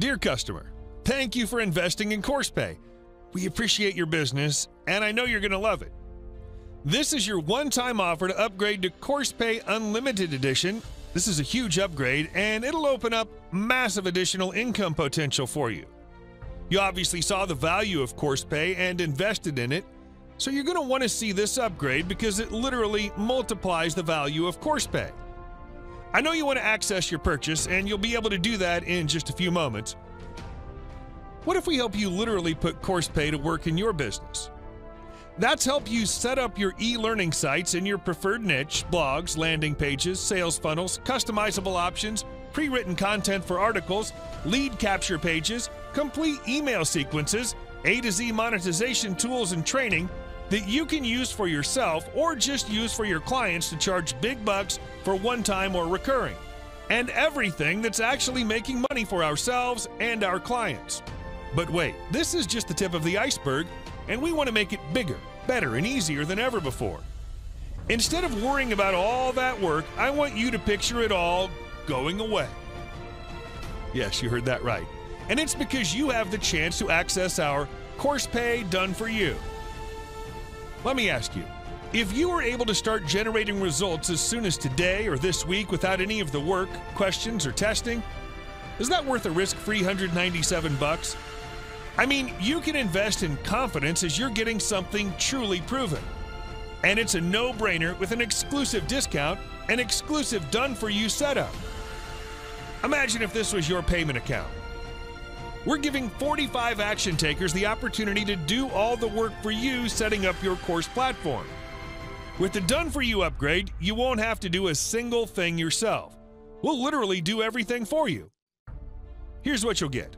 Dear customer, thank you for investing in CoursePay. We appreciate your business, and I know you're going to love it. This is your one-time offer to upgrade to CoursePay Unlimited Edition. This is a huge upgrade, and it'll open up massive additional income potential for you. You obviously saw the value of CoursePay and invested in it, so you're going to want to see this upgrade because it literally multiplies the value of CoursePay. I know you want to access your purchase, and you'll be able to do that in just a few moments. What if we help you literally put CoursePay to work in your business? That's help you set up your e-learning sites in your preferred niche, blogs, landing pages, sales funnels, customizable options, pre-written content for articles, lead capture pages, complete email sequences, A to Z monetization tools and training that you can use for yourself or just use for your clients to charge big bucks for one-time or recurring. And everything that's actually making money for ourselves and our clients. But wait, this is just the tip of the iceberg, and we want to make it bigger, better, and easier than ever before. Instead of worrying about all that work, I want you to picture it all going away. Yes, you heard that right. And it's because you have the chance to access our CoursePay done for you. Let me ask you, if you were able to start generating results as soon as today or this week without any of the work, questions, or testing, is that worth a risk-free $197? I mean, you can invest in confidence as you're getting something truly proven. And it's a no-brainer with an exclusive discount and exclusive done-for-you setup. Imagine if this was your payment account. We're giving 45 action takers the opportunity to do all the work for you setting up your course platform. With the done-for-you upgrade, you won't have to do a single thing yourself. We'll literally do everything for you. Here's what you'll get.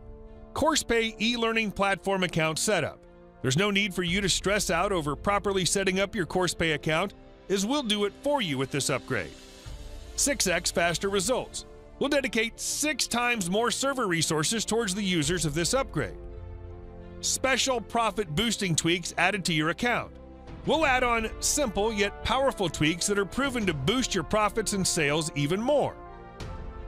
CoursePay e-learning platform account setup. There's no need for you to stress out over properly setting up your CoursePay account, as we'll do it for you with this upgrade. 6x faster results. We'll dedicate 6 times more server resources towards the users of this upgrade. Special profit boosting tweaks added to your account. We'll add on simple yet powerful tweaks that are proven to boost your profits and sales even more.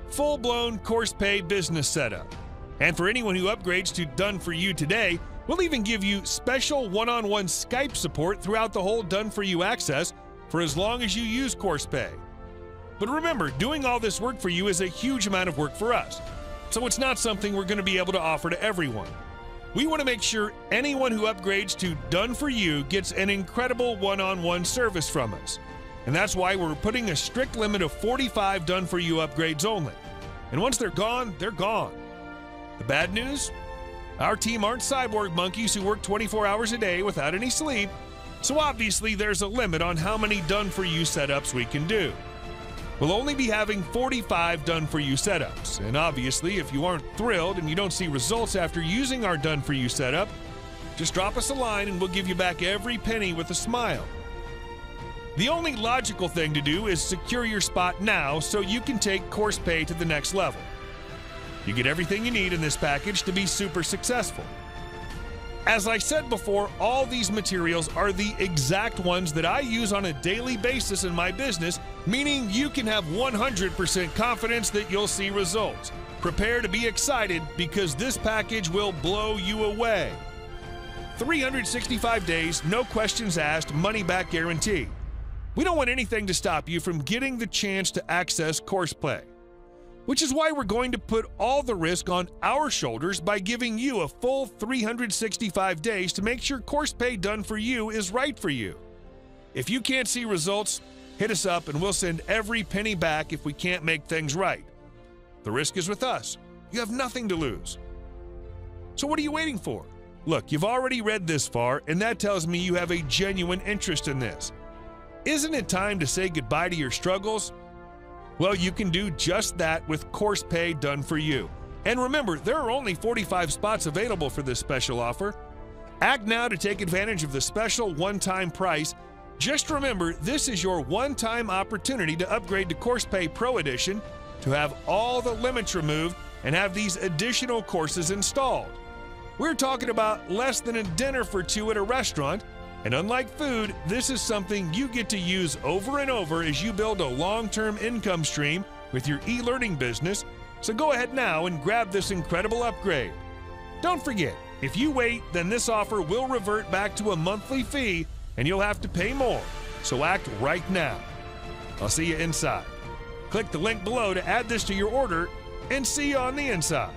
Full-blown CoursePay business setup. And for anyone who upgrades to Done For You today, we'll even give you special one-on-one Skype support throughout the whole Done For You access for as long as you use CoursePay. But remember, doing all this work for you is a huge amount of work for us, so it's not something we're going to be able to offer to everyone. We want to make sure anyone who upgrades to Done For You gets an incredible one-on-one service from us. And that's why we're putting a strict limit of 45 Done For You upgrades only. And once they're gone, they're gone. The bad news? Our team aren't cyborg monkeys who work 24 hours a day without any sleep, so obviously there's a limit on how many Done For You setups we can do. We'll only be having 45 done-for-you setups, and obviously if you aren't thrilled and you don't see results after using our done-for-you setup, just drop us a line and we'll give you back every penny with a smile. The only logical thing to do is secure your spot now so you can take CoursePay to the next level. You get everything you need in this package to be super successful. As I said before, all these materials are the exact ones that I use on a daily basis in my business, meaning you can have 100% confidence that you'll see results. Prepare to be excited because this package will blow you away. 365 days, no questions asked, money-back guarantee. We don't want anything to stop you from getting the chance to access CoursePay, which is why we're going to put all the risk on our shoulders by giving you a full 365 days to make sure CoursePay Done For You is right for you. If you can't see results, hit us up and we'll send every penny back if we can't make things right. The risk is with us. You have nothing to lose. So what are you waiting for? Look, you've already read this far, and that tells me you have a genuine interest in this. Isn't it time to say goodbye to your struggles? Well, you can do just that with CoursePay Done For You. And remember, there are only 45 spots available for this special offer. Act now to take advantage of the special one-time price. Just remember, this is your one-time opportunity to upgrade to CoursePay Pro Edition to have all the limits removed and have these additional courses installed. We're talking about less than a dinner for two at a restaurant, and unlike food, this is something you get to use over and over as you build a long-term income stream with your e-learning business, So go ahead now and grab this incredible upgrade. Don't forget, if you wait, then this offer will revert back to a monthly fee and you'll have to pay more. So act right now. I'll see you inside. Click the link below to add this to your order and see you on the inside.